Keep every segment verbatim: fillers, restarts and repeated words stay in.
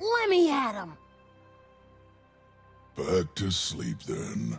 Let me at him! Back to sleep, then.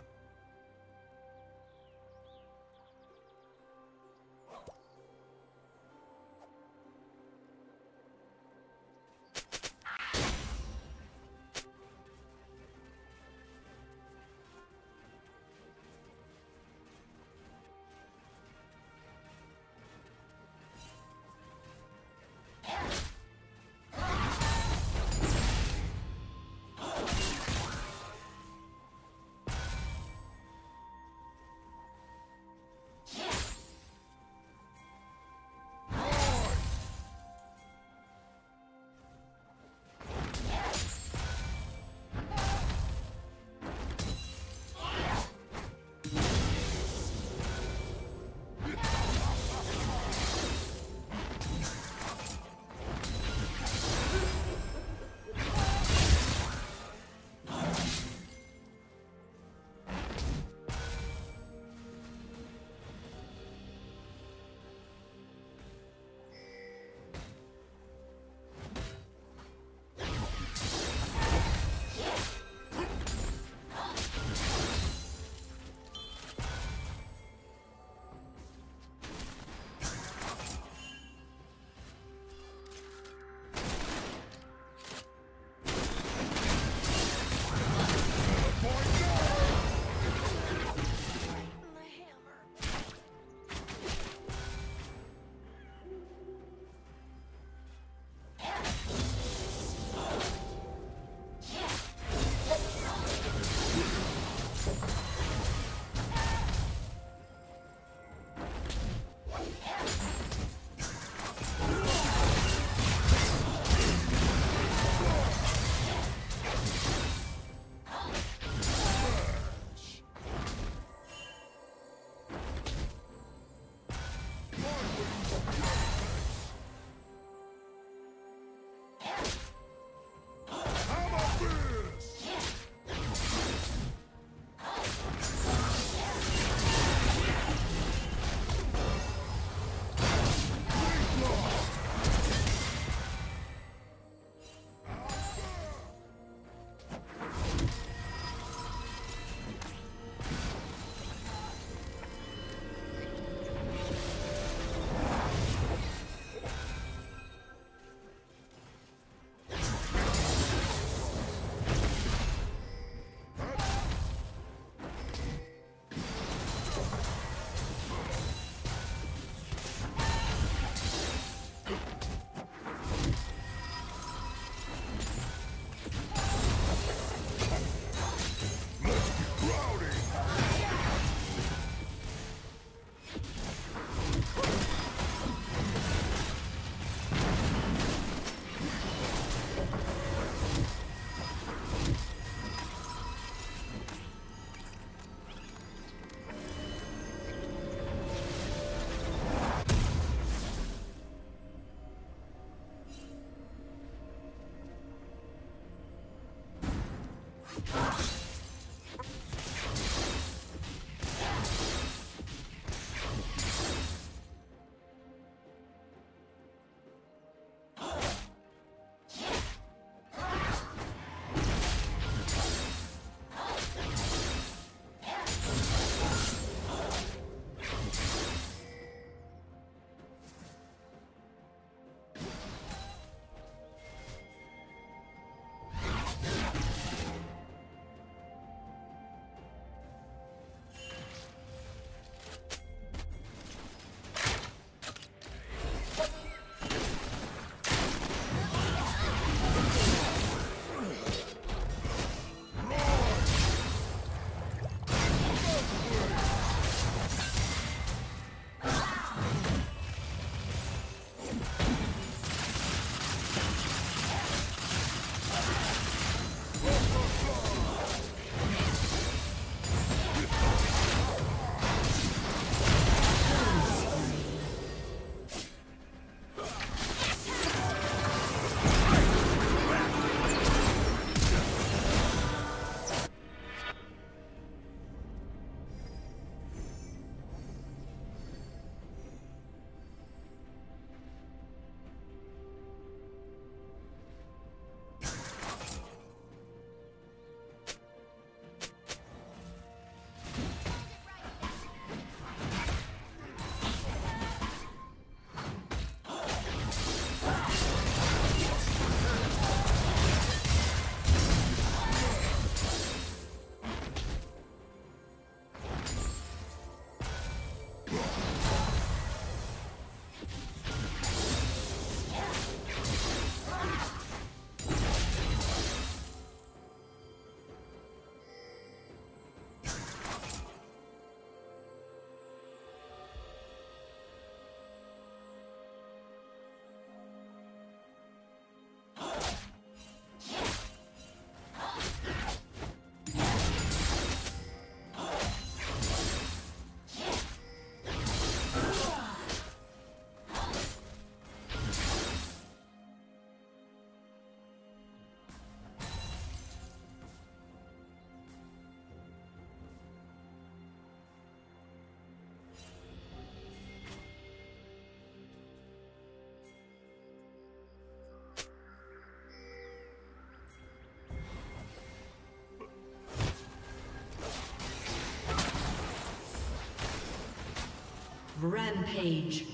Rampage.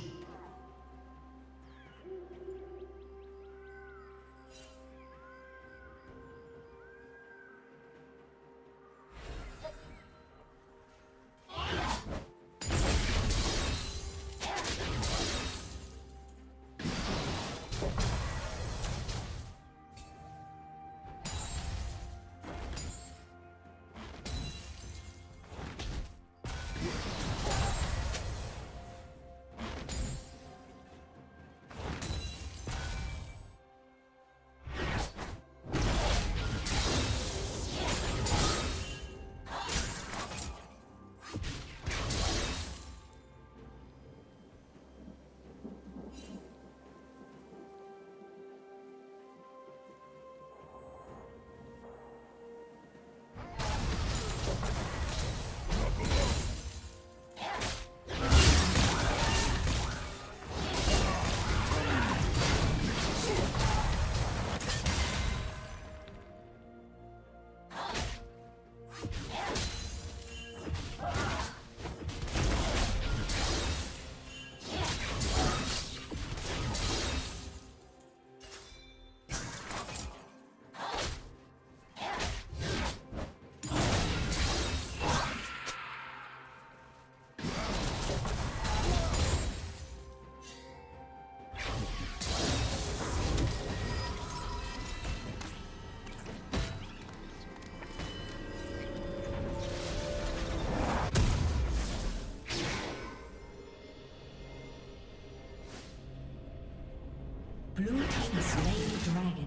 Blue team slain the dragon.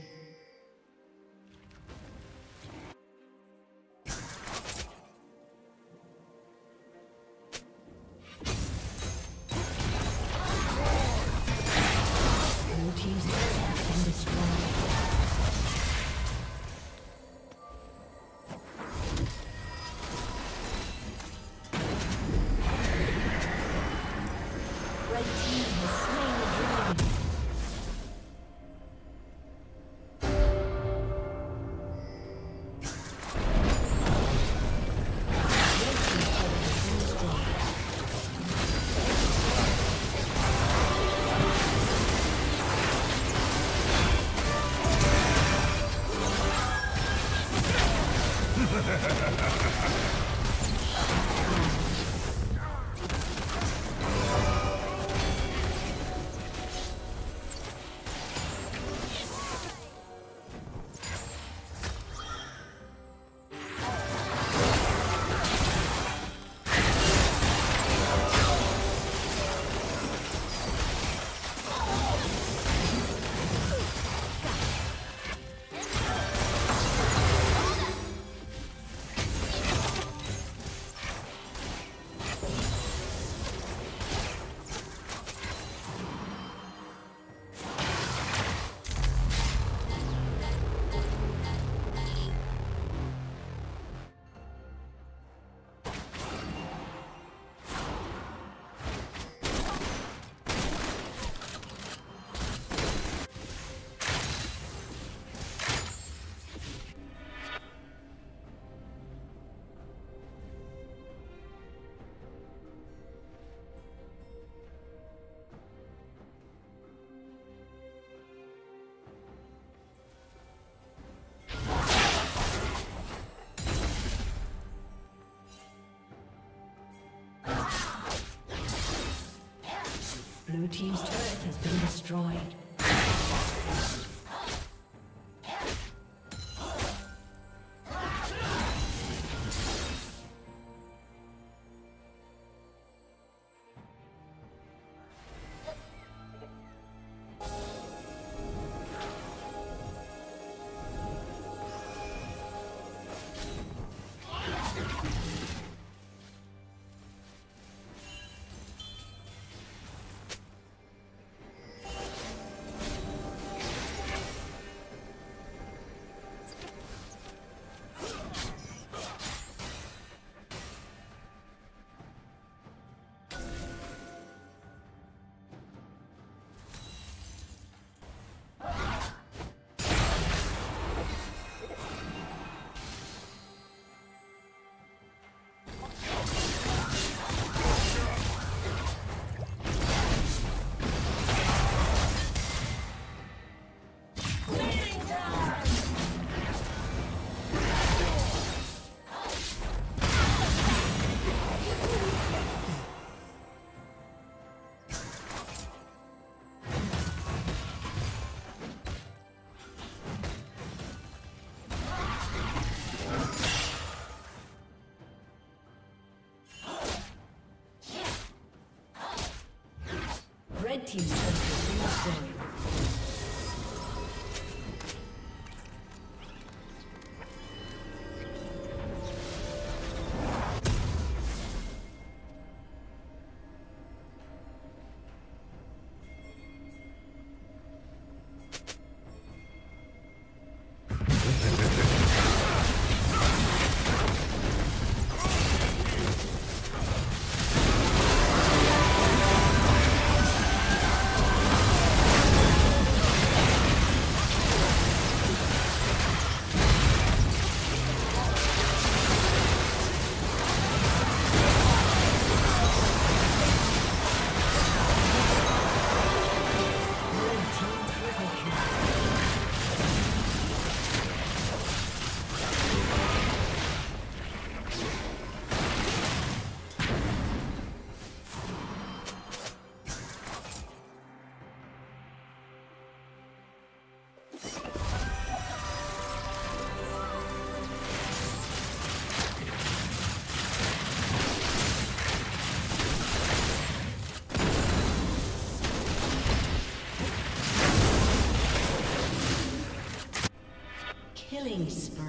Blue team's turret has been destroyed. Killing spree.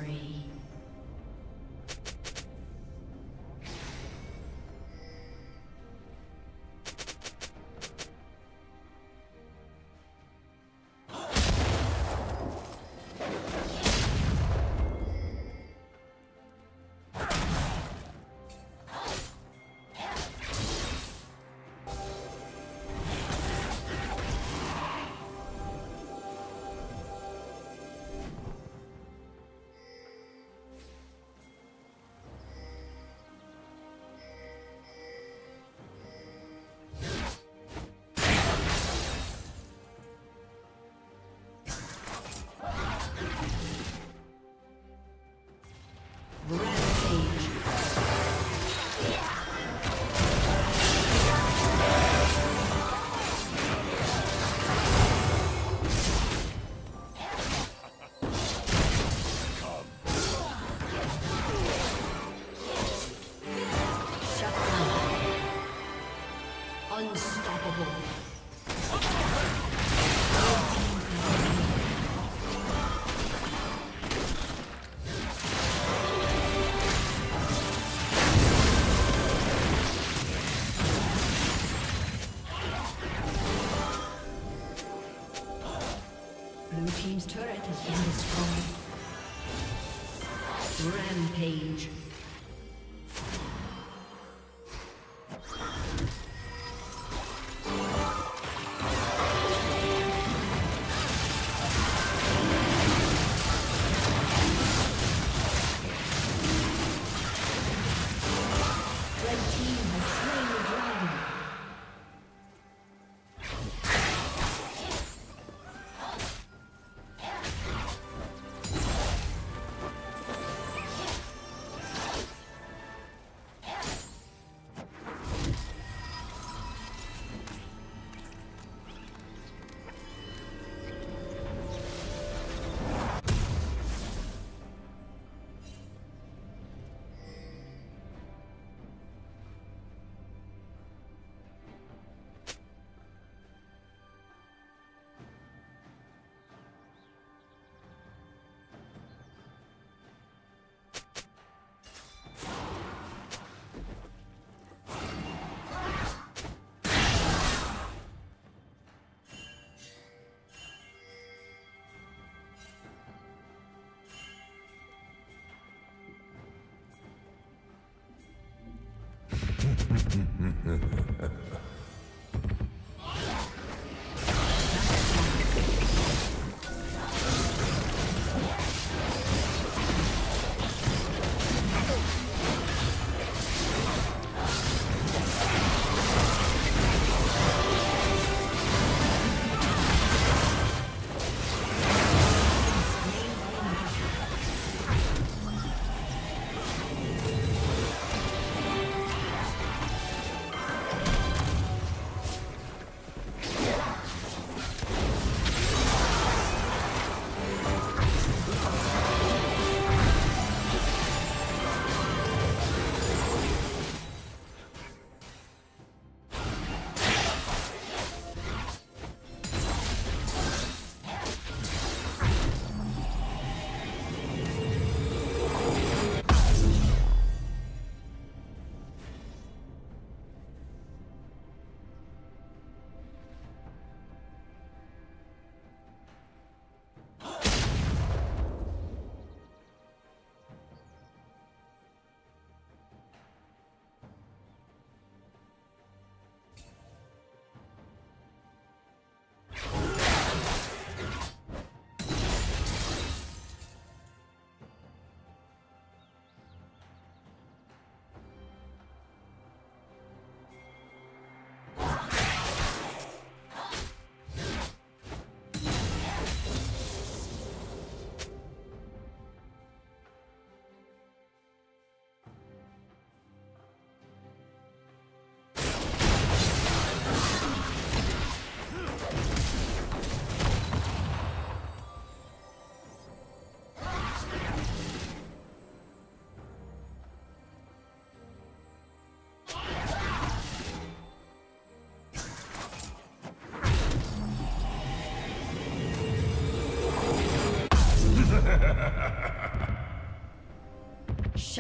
Rampage.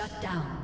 Shut down.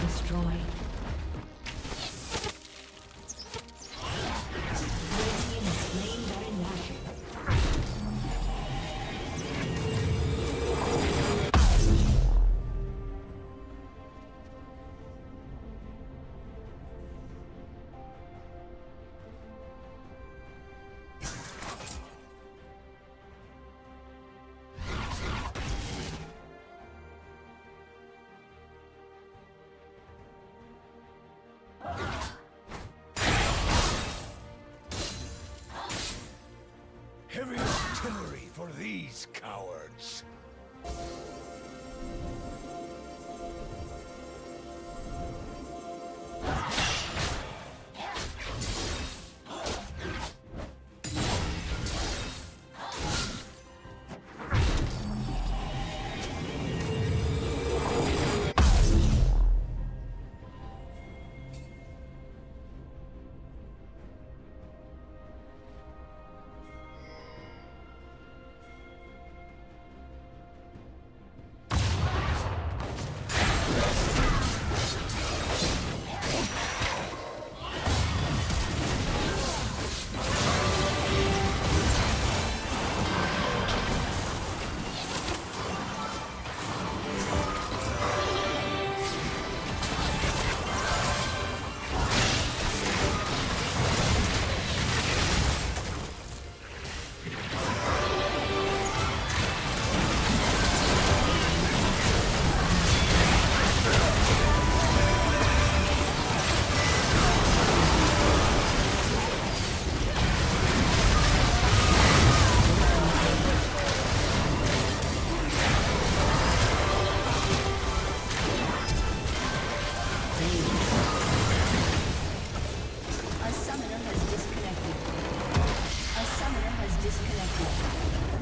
destroyed. Blue team is slain these cowards. A summoner has disconnected.